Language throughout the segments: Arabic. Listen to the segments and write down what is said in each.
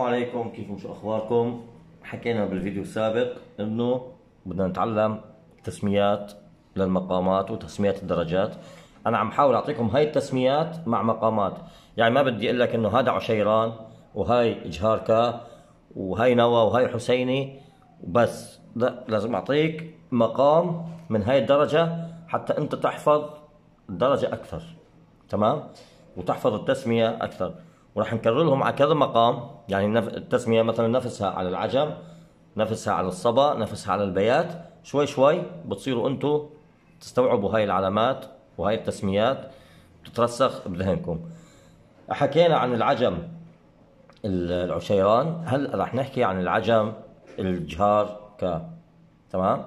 السلام عليكم، كيفكم؟ شو اخباركم؟ حكينا بالفيديو السابق انه بدنا نتعلم تسميات للمقامات وتسميات الدرجات. انا عم حاول اعطيكم هاي التسميات مع مقامات، يعني ما بدي اقول لك انه هذا عشيران وهاي جهار كاه وهاي نوى وهاي حسيني وبس، لا، لازم اعطيك مقام من هاي الدرجة حتى انت تحفظ الدرجة اكثر، تمام؟ وتحفظ التسمية اكثر. وراح نكرر لهم على كذا مقام، يعني التسمية مثلا نفسها على العجم، نفسها على الصبا، نفسها على البيات. شوي شوي بتصيروا انتم تستوعبوا هاي العلامات وهاي التسميات، بتترسخ بذهنكم. حكينا عن العجم العشيران، هلا راح نحكي عن العجم الجهار كا، تمام؟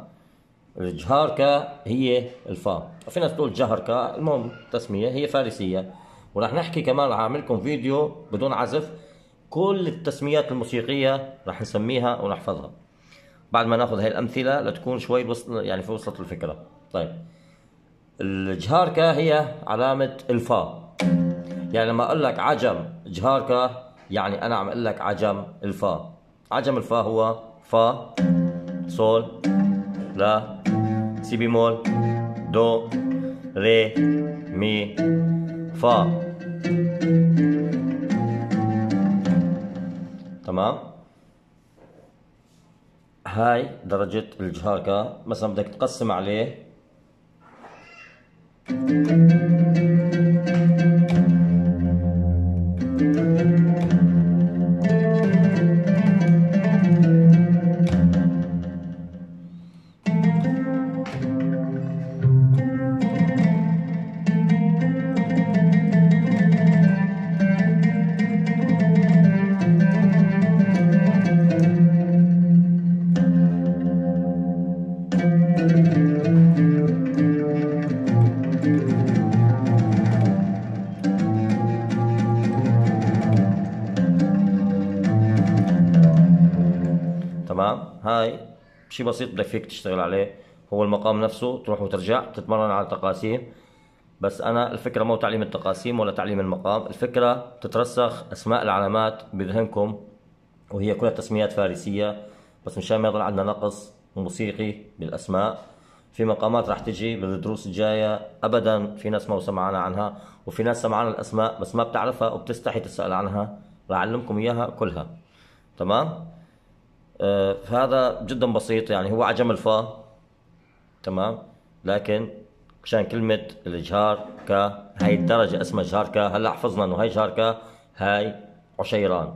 الجهار كا هي الفا، في ناس تقول جهر كا، المهم تسمية هي فارسية. وراح نحكي كمان، راح اعمل لكم فيديو بدون عزف كل التسميات الموسيقيه راح نسميها ونحفظها بعد ما ناخذ هاي الامثله لتكون شوي يعني في وصلت الفكره. طيب، الجهار كا هي علامه الفا، يعني لما اقول لك عجم جهار كا يعني انا عم اقول لك عجم الفا. عجم الفا هو فا صول لا سي بيمول دو ري مي فا، تمام؟ هاي درجة الجهار كا. مثلا بدك تقسم عليه، تمام؟ هاي شيء بسيط بدك فيك تشتغل عليه، هو المقام نفسه تروح وترجع تتمرن على التقاسيم. بس انا الفكره مو تعليم التقاسيم ولا تعليم المقام، الفكره تترسخ اسماء العلامات بذهنكم، وهي كلها تسميات فارسيه، بس مشان ما يضل عندنا نقص موسيقي بالاسماء. في مقامات راح تجي بالدروس الجايه ابدا، في ناس ما سمعنا عنها، وفي ناس سمعنا الاسماء بس ما بتعرفها وبتستحي تسال عنها، راح اعلمكم اياها كلها، تمام؟ فهذا جدا بسيط، يعني هو عجم الفا، تمام؟ لكن مشان كلمة الجهار كا، هاي الدرجة اسمها جهار كا، هلا حفظنا انه هاي جهار كا، هاي عشيران.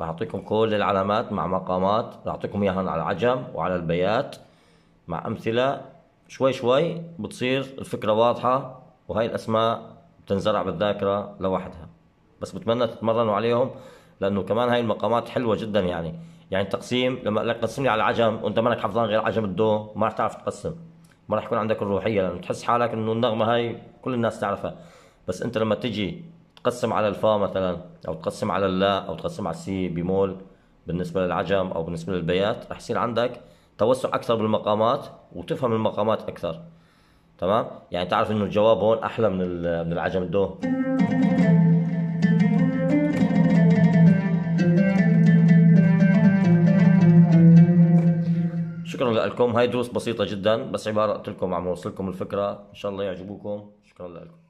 راح اعطيكم كل العلامات مع مقامات، راح اعطيكم اياها على العجم وعلى البيات مع امثلة، شوي شوي بتصير الفكرة واضحة، وهاي الاسماء بتنزرع بالذاكرة لوحدها. بس بتمنى تتمرنوا عليهم، لانه كمان هاي المقامات حلوة جدا، يعني التقسيم، لما اقول لك قسم لي على العجم وانت مالك حفظان غير عجم الدو، ما راح تعرف تقسم، ما راح يكون عندك الروحيه، لانه تحس حالك انه النغمه هاي كل الناس تعرفها. بس انت لما تجي تقسم على الفا مثلا، او تقسم على اللا، او تقسم على السي بيمول بالنسبه للعجم او بالنسبه للبيات، راح يصير عندك توسع اكثر بالمقامات وتفهم المقامات اكثر، تمام؟ يعني تعرف انه الجواب هون احلى من العجم الدو. شكرا لكم، هاي دروس بسيطة جدا، بس عبارة قلت لكم عم اوصلكم الفكرة، ان شاء الله يعجبوكم. شكرا لكم.